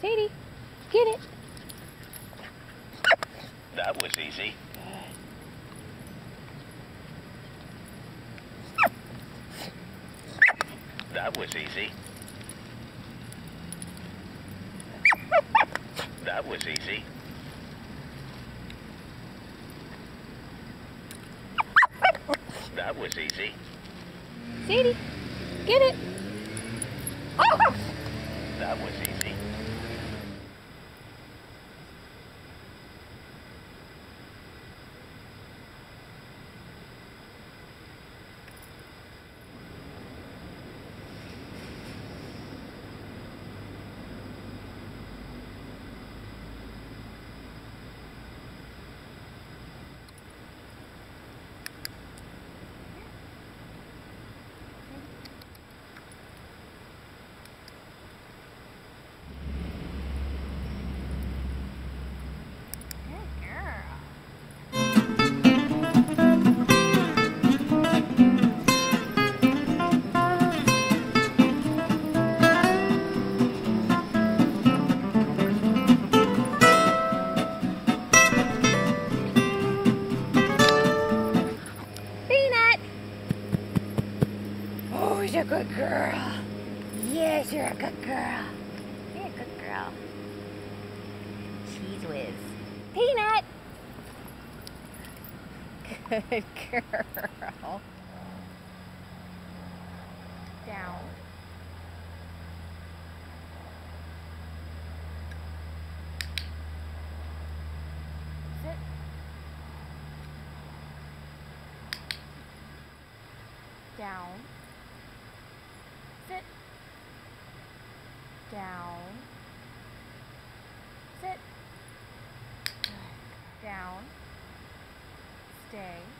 Sadie, get it. That was easy. That was easy. That was easy. That was easy. Sadie, get it. That was easy. You're a good girl. Yes, you're a good girl. You're a good girl. Cheese whiz. Peanut! Good girl. Down. Sit. Down. Sit. Down. Sit. Down. Stay.